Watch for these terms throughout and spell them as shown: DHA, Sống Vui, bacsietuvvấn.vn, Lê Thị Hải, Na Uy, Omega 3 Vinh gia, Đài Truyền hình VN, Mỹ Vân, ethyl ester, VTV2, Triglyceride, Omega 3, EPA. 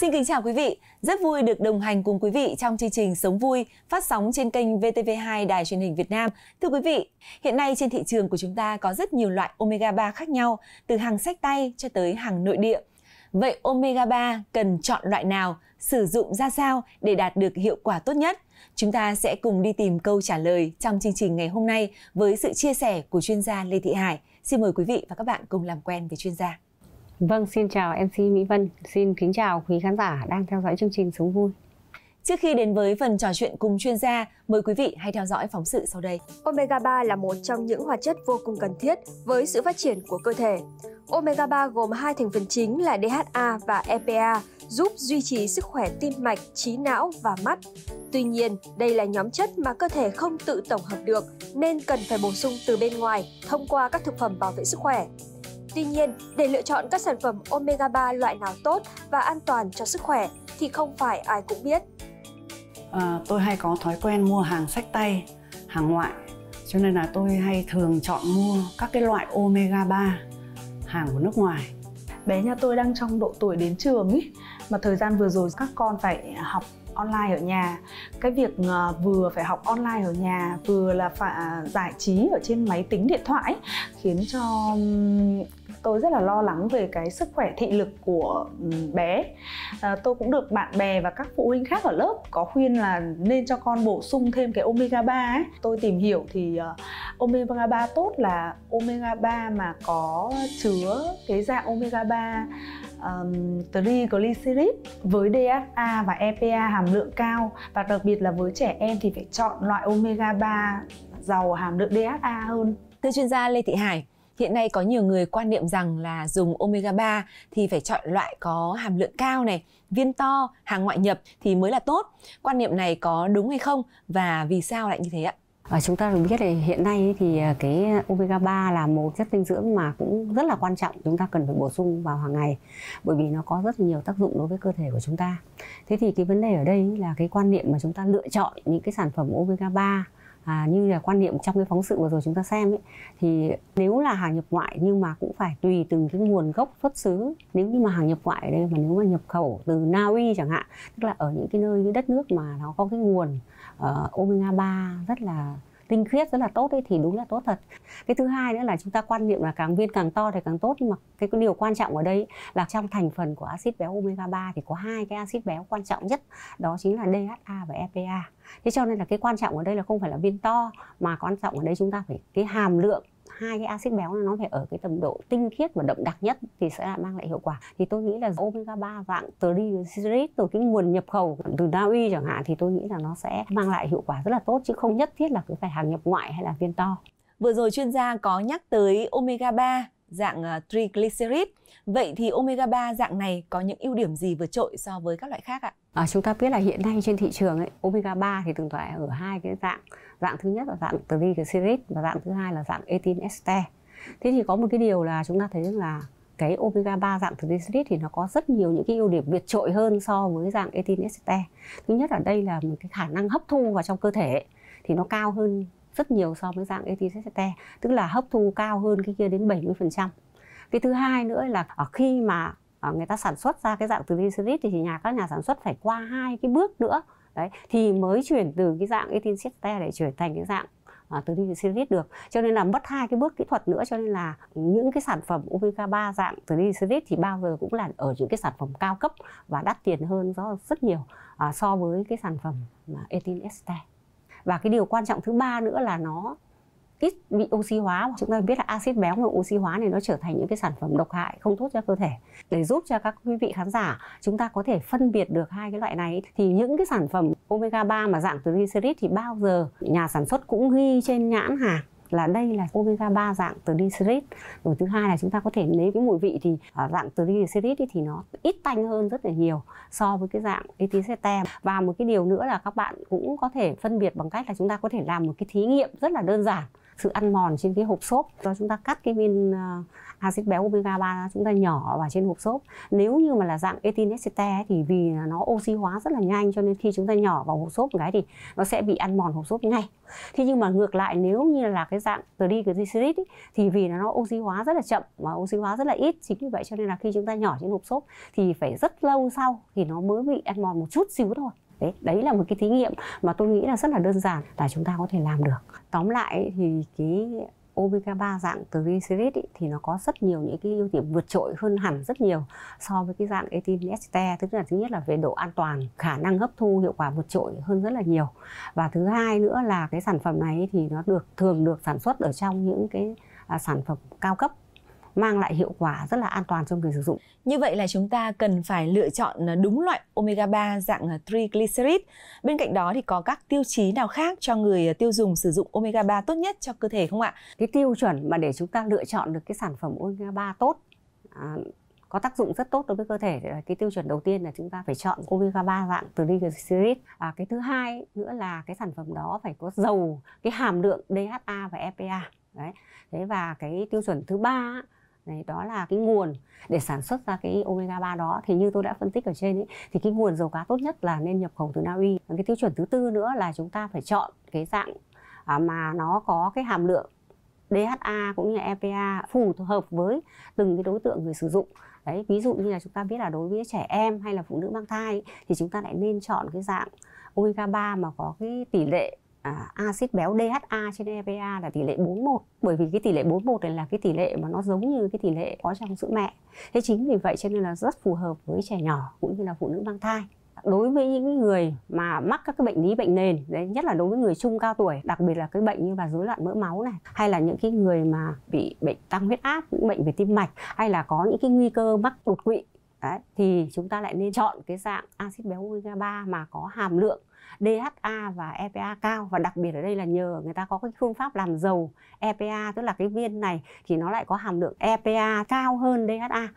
Xin kính chào quý vị, rất vui được đồng hành cùng quý vị trong chương trình Sống Vui phát sóng trên kênh VTV2 Đài Truyền hình Việt Nam. Thưa quý vị, hiện nay trên thị trường của chúng ta có rất nhiều loại omega 3 khác nhau, từ hàng xách tay cho tới hàng nội địa. Vậy omega 3 cần chọn loại nào, sử dụng ra sao để đạt được hiệu quả tốt nhất? Chúng ta sẽ cùng đi tìm câu trả lời trong chương trình ngày hôm nay với sự chia sẻ của chuyên gia Lê Thị Hải. Xin mời quý vị và các bạn cùng làm quen với chuyên gia. Vâng, xin chào MC Mỹ Vân, xin kính chào quý khán giả đang theo dõi chương trình Sống Vui. Trước khi đến với phần trò chuyện cùng chuyên gia, mời quý vị hãy theo dõi phóng sự sau đây. Omega 3 là một trong những hoạt chất vô cùng cần thiết với sự phát triển của cơ thể. Omega 3 gồm hai thành phần chính là DHA và EPA, giúp duy trì sức khỏe tim mạch, trí não và mắt. Tuy nhiên, đây là nhóm chất mà cơ thể không tự tổng hợp được nên cần phải bổ sung từ bên ngoài thông qua các thực phẩm bảo vệ sức khỏe. Tuy nhiên, để lựa chọn các sản phẩm omega 3 loại nào tốt và an toàn cho sức khỏe thì không phải ai cũng biết. Tôi hay có thói quen mua hàng xách tay, hàng ngoại, cho nên là tôi hay thường chọn mua các cái loại omega 3, hàng của nước ngoài. Bé nhà tôi đang trong độ tuổi đến trường ý, mà thời gian vừa rồi các con phải học online ở nhà. Cái việc vừa phải học online ở nhà, vừa là phải giải trí ở trên máy tính điện thoại ấy, khiến cho tôi rất là lo lắng về cái sức khỏe thị lực của bé. Tôi cũng được bạn bè và các phụ huynh khác ở lớp có khuyên là nên cho con bổ sung thêm cái omega 3 ấy. Tôi tìm hiểu thì omega 3 tốt là omega 3 mà có chứa cái dạng omega 3 Triglyceride với DHA và EPA hàm lượng cao, và đặc biệt là với trẻ em thì phải chọn loại omega 3 giàu hàm lượng DHA hơn. Thưa chuyên gia Lê Thị Hải, hiện nay có nhiều người quan niệm rằng là dùng omega 3 thì phải chọn loại có hàm lượng cao này, viên to, hàng ngoại nhập thì mới là tốt. Quan niệm này có đúng hay không và vì sao lại như thế ạ? Chúng ta được biết là hiện nay thì cái omega 3 là một chất dinh dưỡng mà cũng rất là quan trọng, chúng ta cần phải bổ sung vào hàng ngày bởi vì nó có rất là nhiều tác dụng đối với cơ thể của chúng ta. Thế thì cái vấn đề ở đây là cái quan niệm mà chúng ta lựa chọn những cái sản phẩm omega 3 như là quan niệm trong cái phóng sự vừa rồi chúng ta xem ấy, thì nếu là hàng nhập ngoại nhưng mà cũng phải tùy từng cái nguồn gốc xuất xứ. Nếu như mà hàng nhập ngoại ở đây mà nếu mà nhập khẩu từ Na Uy chẳng hạn, tức là ở những cái nơi, những đất nước mà nó có cái nguồn omega 3 rất là tinh khiết, rất là tốt ấy, thì đúng là tốt thật. Cái thứ hai nữa là chúng ta quan niệm là càng viên càng to thì càng tốt, nhưng mà cái điều quan trọng ở đây là trong thành phần của axit béo omega 3 thì có hai cái axit béo quan trọng nhất, đó chính là DHA và EPA. Thế cho nên là cái quan trọng ở đây là không phải là viên to, mà quan trọng ở đây chúng ta phải cái hàm lượng hai cái axit béo nó phải ở cái tầm độ tinh khiết và đậm đặc nhất thì sẽ mang lại hiệu quả. Thì tôi nghĩ là omega 3 dạng triglyceride từ cái nguồn nhập khẩu từ Na Uy chẳng hạn thì tôi nghĩ là nó sẽ mang lại hiệu quả rất là tốt, chứ không nhất thiết là cứ phải hàng nhập ngoại hay là viên to. Vừa rồi chuyên gia có nhắc tới omega 3 dạng triglyceride. Vậy thì omega 3 dạng này có những ưu điểm gì vượt trội so với các loại khác ạ? Chúng ta biết là hiện nay trên thị trường ấy, omega 3 thì từng loại ở hai cái dạng. Dạng thứ nhất là dạng triglyceride và dạng thứ hai là dạng ethyl ester. Thế thì có một cái điều là chúng ta thấy là cái omega 3 dạng triglyceride thì nó có rất nhiều những cái ưu điểm vượt trội hơn so với dạng ethyl ester. Thứ nhất ở đây là một cái khả năng hấp thu vào trong cơ thể ấy, thì nó cao hơn rất nhiều so với dạng ethyl ester, tức là hấp thu cao hơn cái kia đến 70%. Cái thứ hai nữa là khi mà người ta sản xuất ra cái dạng triglyceride thì các nhà sản xuất phải qua hai cái bước nữa đấy, thì mới chuyển từ cái dạng ethyl ester để chuyển thành cái dạng triglyceride được. Cho nên là mất hai cái bước kỹ thuật nữa, cho nên là những cái sản phẩm omega 3 dạng triglyceride thì bao giờ cũng là ở những cái sản phẩm cao cấp và đắt tiền hơn rất nhiều so với cái sản phẩm ethyl ester. Và cái điều quan trọng thứ ba nữa là nó ít bị oxy hóa. Chúng ta biết là axit béo và oxy hóa này nó trở thành những cái sản phẩm độc hại không tốt cho cơ thể. Để giúp cho các quý vị khán giả chúng ta có thể phân biệt được hai cái loại này thì những cái sản phẩm omega 3 mà dạng triglyceride thì bao giờ nhà sản xuất cũng ghi trên nhãn hàng là đây là omega 3 dạng triglyceride. Rồi thứ hai là chúng ta có thể nếm cái mùi vị thì dạng triglyceride thì nó ít tanh hơn rất là nhiều so với cái dạng ethyl ester. Và một cái điều nữa là các bạn cũng có thể phân biệt bằng cách là chúng ta có thể làm một cái thí nghiệm rất là đơn giản. sự ăn mòn trên cái hộp xốp. Do chúng ta cắt cái viên axit béo omega 3 chúng ta nhỏ vào trên hộp xốp. Nếu như mà là dạng etinesite thì vì nó oxy hóa rất là nhanh, cho nên khi chúng ta nhỏ vào hộp xốp một cái thì nó sẽ bị ăn mòn hộp xốp ngay. Thế nhưng mà ngược lại, nếu như là cái dạng triglyceride thì vì nó oxy hóa rất là chậm và oxy hóa rất là ít, chính vì vậy cho nên là khi chúng ta nhỏ trên hộp xốp thì phải rất lâu sau thì nó mới bị ăn mòn một chút xíu thôi. Đấy là một cái thí nghiệm mà tôi nghĩ là rất là đơn giản là chúng ta có thể làm được. Tóm lại thì cái omega 3 dạng triglyceride thì nó có rất nhiều những cái ưu điểm vượt trội hơn hẳn rất nhiều so với cái dạng etinesite. Tức là thứ nhất là về độ an toàn, khả năng hấp thu, hiệu quả vượt trội hơn rất là nhiều. Và thứ hai nữa là cái sản phẩm này thì nó thường được sản xuất ở trong những cái sản phẩm cao cấp, mang lại hiệu quả rất là an toàn cho người sử dụng. Như vậy là chúng ta cần phải lựa chọn đúng loại omega 3 dạng triglyceride. Bên cạnh đó thì có các tiêu chí nào khác cho người tiêu dùng sử dụng omega 3 tốt nhất cho cơ thể không ạ? Cái tiêu chuẩn mà để chúng ta lựa chọn được cái sản phẩm omega 3 tốt, có tác dụng rất tốt đối với cơ thể, cái tiêu chuẩn đầu tiên là chúng ta phải chọn omega 3 dạng triglyceride. Cái thứ hai nữa là cái sản phẩm đó phải có giàu cái hàm lượng DHA và EPA. Đấy và cái tiêu chuẩn thứ ba đó là cái nguồn để sản xuất ra cái omega 3 đó, thì như tôi đã phân tích ở trên thì cái nguồn dầu cá tốt nhất là nên nhập khẩu từ Na Uy. Cái tiêu chuẩn thứ tư nữa là chúng ta phải chọn cái dạng mà nó có cái hàm lượng DHA cũng như EPA phù hợp với từng cái đối tượng người sử dụng. Đấy, ví dụ như là chúng ta biết là đối với trẻ em hay là phụ nữ mang thai thì chúng ta lại nên chọn cái dạng omega 3 mà có cái tỷ lệ axit béo DHA trên EPA là tỷ lệ 4:1, bởi vì cái tỷ lệ 4:1 này là cái tỷ lệ mà nó giống như cái tỷ lệ có trong sữa mẹ. Thế chính vì vậy cho nên là rất phù hợp với trẻ nhỏ cũng như là phụ nữ mang thai. Đối với những người mà mắc các cái bệnh lý bệnh nền, nhất là đối với người trung cao tuổi, đặc biệt là cái bệnh như là rối loạn mỡ máu này, hay là những cái người mà bị bệnh tăng huyết áp, những bệnh về tim mạch, hay là có những cái nguy cơ mắc đột quỵ, thì chúng ta lại nên chọn cái dạng axit béo omega 3 mà có hàm lượng DHA và EPA cao, và đặc biệt ở đây là nhờ người ta có cái phương pháp làm giàu EPA, tức là cái viên này thì nó lại có hàm lượng EPA cao hơn DHA.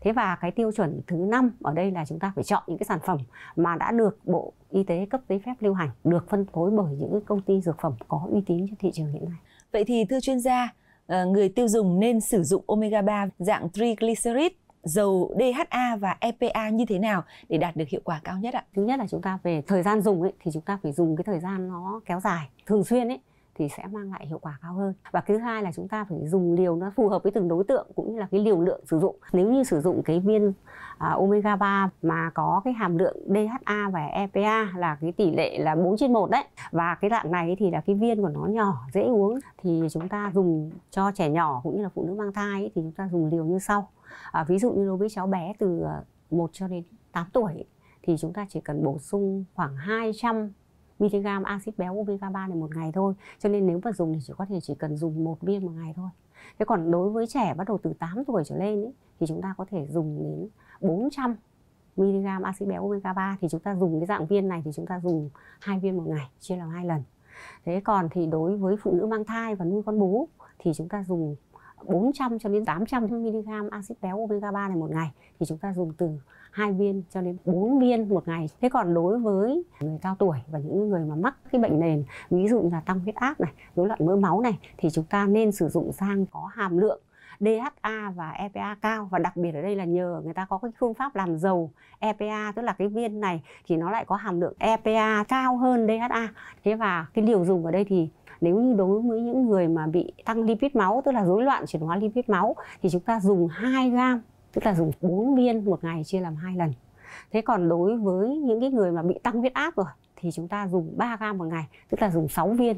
Thế và cái tiêu chuẩn thứ 5 ở đây là chúng ta phải chọn những cái sản phẩm mà đã được Bộ Y tế cấp giấy phép lưu hành, được phân phối bởi những công ty dược phẩm có uy tín trên thị trường hiện nay. Vậy thì thưa chuyên gia, người tiêu dùng nên sử dụng omega 3 dạng triglyceride dầu DHA và EPA như thế nào để đạt được hiệu quả cao nhất ạ? Thứ nhất là chúng ta về thời gian dùng thì chúng ta phải dùng cái thời gian nó kéo dài, thường xuyên thì sẽ mang lại hiệu quả cao hơn. Và thứ hai là chúng ta phải dùng liều nó phù hợp với từng đối tượng cũng như là cái liều lượng sử dụng. Nếu như sử dụng cái viên omega 3 mà có cái hàm lượng DHA và EPA là cái tỷ lệ là 4/1 đấy. Và cái dạng này thì là cái viên của nó nhỏ, dễ uống, thì chúng ta dùng cho trẻ nhỏ cũng như là phụ nữ mang thai thì chúng ta dùng liều như sau. Ví dụ như đối với cháu bé từ 1 cho đến 8 tuổi thì chúng ta chỉ cần bổ sung khoảng 200 mg axit béo omega 3 này một ngày thôi. Cho nên nếu mà dùng thì chỉ cần dùng một viên một ngày thôi. Thế còn đối với trẻ bắt đầu từ 8 tuổi trở lên thì chúng ta có thể dùng đến 400 mg axit béo omega 3, thì chúng ta dùng cái dạng viên này thì chúng ta dùng 2 viên một ngày, chia làm 2 lần. Thế còn thì đối với phụ nữ mang thai và nuôi con bú thì chúng ta dùng 400 cho đến 800 mg axit béo omega 3 này một ngày, thì chúng ta dùng từ 2 viên cho đến 4 viên một ngày. Thế còn đối với người cao tuổi và những người mà mắc cái bệnh nền, ví dụ là tăng huyết áp này, rối loạn mỡ máu này, thì chúng ta nên sử dụng sang có hàm lượng DHA và EPA cao, và đặc biệt ở đây là nhờ người ta có cái phương pháp làm giàu EPA, tức là cái viên này thì nó lại có hàm lượng EPA cao hơn DHA. Thế và cái liều dùng ở đây thì nếu như đối với những người mà bị tăng lipid máu, tức là rối loạn chuyển hóa lipid máu, thì chúng ta dùng 2 gam, tức là dùng 4 viên một ngày, chia làm 2 lần. Thế còn đối với những cái người mà bị tăng huyết áp rồi thì chúng ta dùng 3 gam một ngày, tức là dùng 6 viên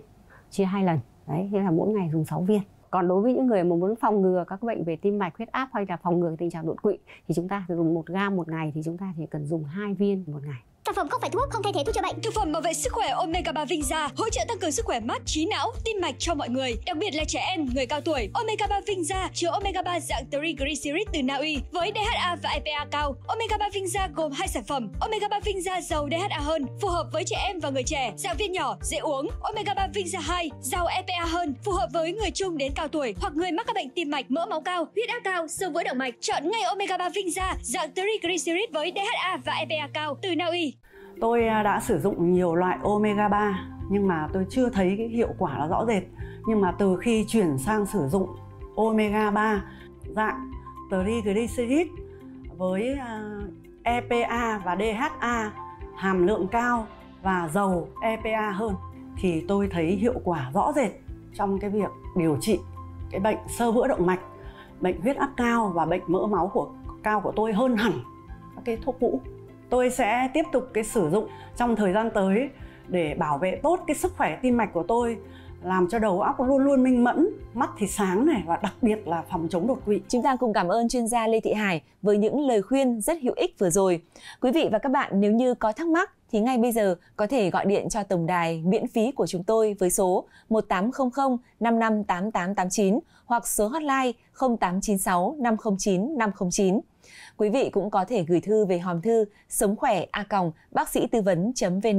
chia 2 lần. Đấy, nghĩa là mỗi ngày dùng 6 viên. Còn đối với những người mà muốn phòng ngừa các bệnh về tim mạch, huyết áp, hay là phòng ngừa tình trạng đột quỵ thì chúng ta dùng 1 gam một ngày, thì chúng ta chỉ cần dùng 2 viên một ngày. Sản phẩm không phải thuốc, không thay thế thuốc chữa bệnh. Thực phẩm bảo vệ sức khỏe Omega 3 Vinh Gia hỗ trợ tăng cường sức khỏe mắt, trí não, tim mạch cho mọi người, đặc biệt là trẻ em, người cao tuổi. Omega 3 Vinh Gia chứa Omega 3 dạng triglyceride từ Na Uy với DHA và EPA cao. Omega 3 Vinh Gia gồm 2 sản phẩm. Omega 3 Vinh Gia giàu DHA hơn, phù hợp với trẻ em và người trẻ, dạng viên nhỏ, dễ uống. Omega 3 Vinh Gia 2 giàu EPA hơn, phù hợp với người trung đến cao tuổi hoặc người mắc các bệnh tim mạch, mỡ máu cao, huyết áp cao, xơ vữa động mạch. Chọn ngay Omega 3 Vinh Gia dạng triglyceride với DHA và EPA cao từ Na Uy. Tôi đã sử dụng nhiều loại omega 3 nhưng mà tôi chưa thấy cái hiệu quả nó rõ rệt. Nhưng mà từ khi chuyển sang sử dụng Omega 3 dạng Triglyceride với EPA và DHA hàm lượng cao và giàu EPA hơn thì tôi thấy hiệu quả rõ rệt trong cái việc điều trị cái bệnh xơ vữa động mạch, bệnh huyết áp cao và bệnh mỡ máu cao của tôi hơn hẳn các cái thuốc cũ. Tôi sẽ tiếp tục cái sử dụng trong thời gian tới để bảo vệ tốt cái sức khỏe tim mạch của tôi, làm cho đầu óc luôn luôn minh mẫn, mắt thì sáng này, và đặc biệt là phòng chống đột quỵ. Chúng ta cùng cảm ơn chuyên gia Lê Thị Hải với những lời khuyên rất hữu ích vừa rồi. Quý vị và các bạn nếu như có thắc mắc thì ngay bây giờ có thể gọi điện cho tổng đài miễn phí của chúng tôi với số 1800 55 8889 hoặc số hotline 0896 509 509. Quý vị cũng có thể gửi thư về hòm thư sốngkhỏe@bacsietuvvấn.vn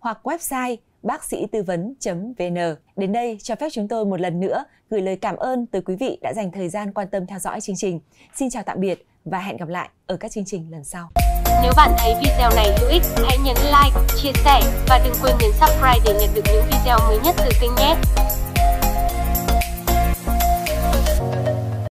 hoặc website bacsietuvvấn.vn. Đến đây cho phép chúng tôi một lần nữa gửi lời cảm ơn tới quý vị đã dành thời gian quan tâm theo dõi chương trình. Xin chào tạm biệt và hẹn gặp lại ở các chương trình lần sau. Nếu bạn thấy video này hữu ích, hãy nhấn like, chia sẻ và đừng quên nhấn subscribe để nhận được những video mới nhất từ kênh nhé.